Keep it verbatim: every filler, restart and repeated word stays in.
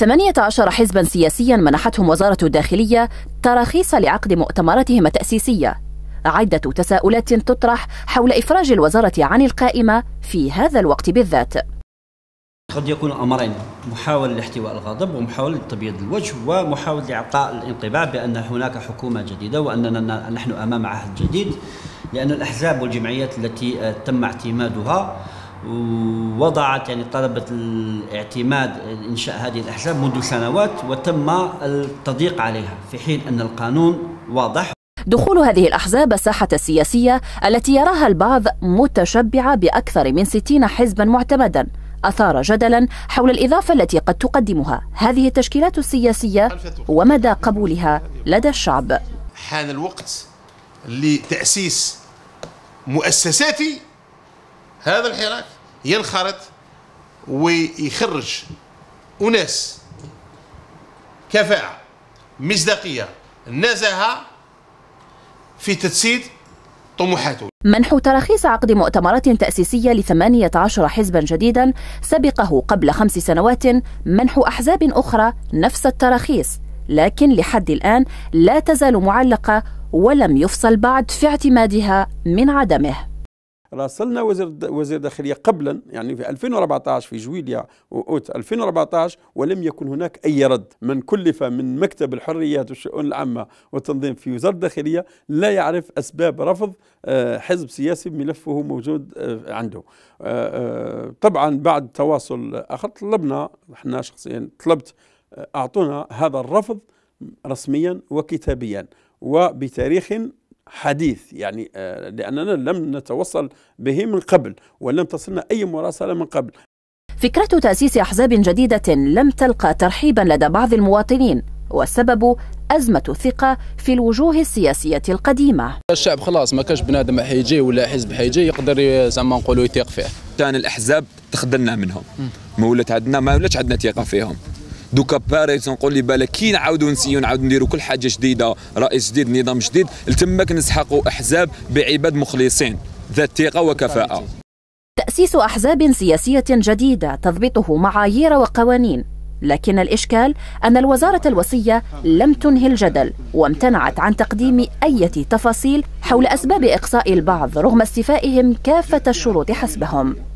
ثمانية عشر حزبا سياسيا منحتهم وزارة الداخلية تراخيص لعقد مؤتمراتهم التأسيسية. عدة تساؤلات تطرح حول إفراج الوزارة عن القائمة في هذا الوقت بالذات. قد يكون أمرين، محاولة لاحتواء الغضب ومحاولة تبييض الوجه ومحاولة إعطاء الانطباع بأن هناك حكومة جديدة وأننا نحن أمام عهد جديد، لأن الأحزاب والجمعيات التي تم اعتمادها ووضعت يعني طلبت الاعتماد إنشاء هذه الأحزاب منذ سنوات وتم التضييق عليها، في حين أن القانون واضح. دخول هذه الأحزاب الساحة السياسية التي يراها البعض متشبعة بأكثر من ستين حزبا معتمدا أثار جدلا حول الإضافة التي قد تقدمها هذه التشكيلات السياسية ومدى قبولها لدى الشعب. حان الوقت لتأسيس مؤسساتي هذا الحراك ينخرط ويخرج أناس كفاءة، مصداقية، نزاهة في تجسيد طموحاته. منح تراخيص عقد مؤتمرات تأسيسية لثمانية عشر حزبا جديدا سبقه قبل خمس سنوات منح أحزاب أخرى نفس التراخيص، لكن لحد الآن لا تزال معلقة ولم يفصل بعد في اعتمادها من عدمه. راسلنا وزير وزير الداخلية قبلا، يعني في ألفين وأربعة عشر في جويليا وأوت ألفين وأربعة عشر، ولم يكن هناك أي رد. من كلف من مكتب الحريات والشؤون العامة والتنظيم في وزارة الداخلية لا يعرف أسباب رفض حزب سياسي ملفه موجود عنده. طبعا بعد تواصل آخر طلبنا، احنا شخصيا طلبت، أعطونا هذا الرفض رسميا وكتابيا وبتاريخ حديث، يعني لأننا لم نتوصل به من قبل ولم تصلنا أي مراسلة من قبل. فكرة تأسيس أحزاب جديدة لم تلقى ترحيبا لدى بعض المواطنين، والسبب أزمة الثقة في الوجوه السياسية القديمة. الشعب خلاص ما كاش بنادم حيجي ولا حزب حيجي يقدر زعما نقولوا يثق فيه. ثاني الأحزاب تخذلنا منهم، ما ولات عندنا ما ولاتش عندنا ثقة فيهم. دوكا باريس نقول لي بالك كي نعاودوا نسيو نعاودوا نديروا كل حاجه جديده، رئيس جديد، نظام جديد، لتماك نسحقوا احزاب بعباد مخلصين ذات ثقه وكفاءه. تاسيس احزاب سياسيه جديده تضبطه معايير وقوانين، لكن الاشكال ان الوزاره الوصيه لم تنهي الجدل وامتنعت عن تقديم اي تفاصيل حول اسباب اقصاء البعض رغم استيفائهم كافه الشروط حسبهم.